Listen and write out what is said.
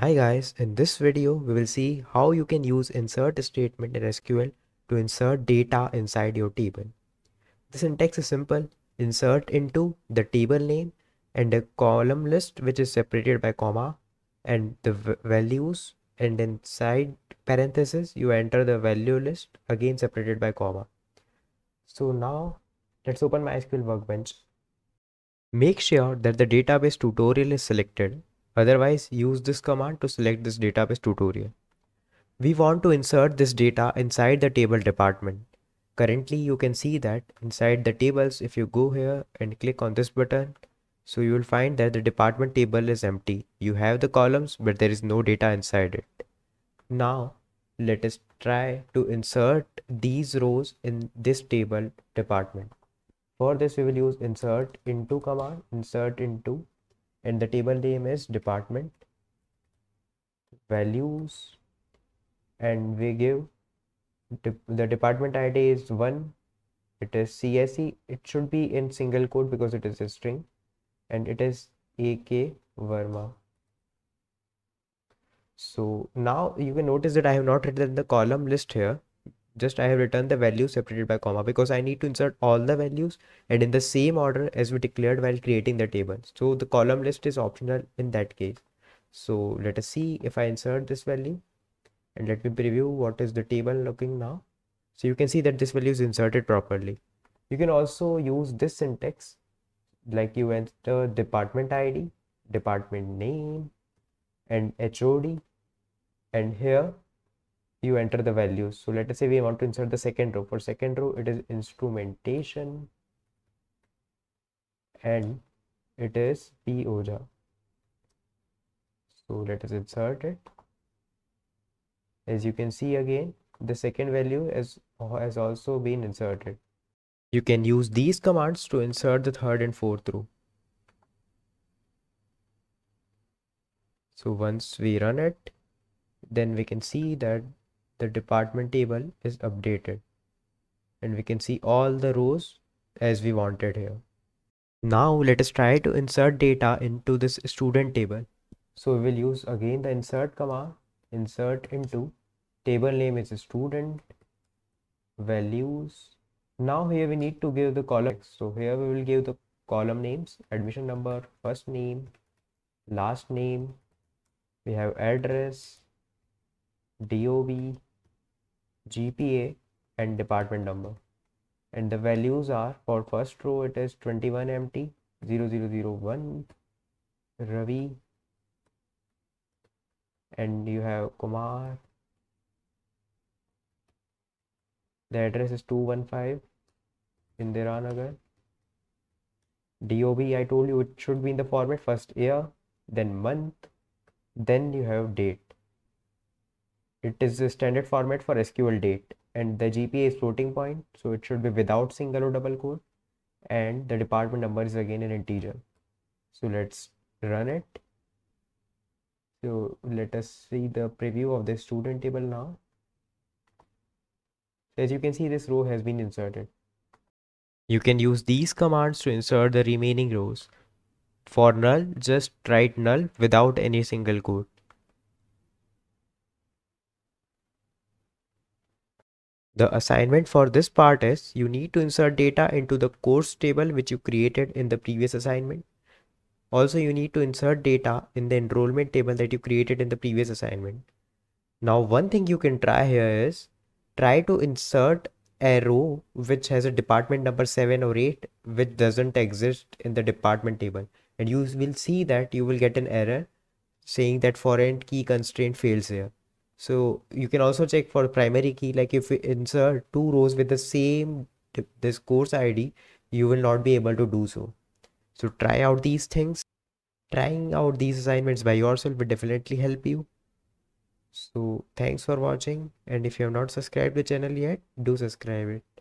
Hi guys, in this video we will see how you can use insert statement in SQL to insert data inside your table. The syntax is simple: insert into the table name and a column list which is separated by comma and the values, and inside parenthesis you enter the value list again separated by comma. So now let's open my SQL workbench. Make sure that the database tutorial is selected. Otherwise, use this command to select this database tutorial. We want to insert this data inside the table department. Currently, you can see that inside the tables, if you go here and click on this button, so you will find that the department table is empty. You have the columns, but there is no data inside it. Now, let us try to insert these rows in this table department. For this, we will use insert into command, insert into, and the table name is department values, and we give the department ID is 1. It is CSE. It should be in single quote because it is a string, and it is AK Verma. So now you can notice that I have not written the column list here. Just I have written the values separated by comma because I need to insert all the values and in the same order as we declared while creating the table. So the column list is optional in that case. So let us see if I insert this value, and let me preview what is the table looking now. So you can see that this value is inserted properly. You can also use this syntax, like you enter department ID, department name, and HOD, and here you enter the values. So let us say we want to insert the second row. For second row, it is instrumentation and it is P. Oja. So let us insert it. As you can see again, the second value has also been inserted. You can use these commands to insert the third and fourth row. So once we run it, then we can see that the department table is updated and we can see all the rows as we wanted here. Now let us try to insert data into this student table. So we will use again the insert command, insert into, table name is student, values. Now here we need to give the column. So here we will give the column names: admission number, first name, last name, we have address, DOB, GPA, and department number, and the values are for first row it is 21 empty, 0001, Ravi, and you have Kumar. The address is 215 Indiranagar. DOB, I told you it should be in the format first year, then month, then you have date. It is the standard format for SQL date, and the GPA is floating point, so it should be without single or double quote, and the department number is again an integer. So let's run it. So let us see the preview of the student table now. As you can see, this row has been inserted. You can use these commands to insert the remaining rows. For null, just write null without any single quote. The assignment for this part is you need to insert data into the course table which you created in the previous assignment. Also, you need to insert data in the enrollment table that you created in the previous assignment. Now, one thing you can try here is try to insert a row which has a department number 7 or 8 which doesn't exist in the department table, and you will see that you will get an error saying that foreign key constraint fails here. So you can also check for primary key, like if you insert two rows with the same this course ID, you will not be able to do so. So try out these things. Trying out these assignments by yourself will definitely help you. So thanks for watching, and if you have not subscribed the channel yet, do subscribe it.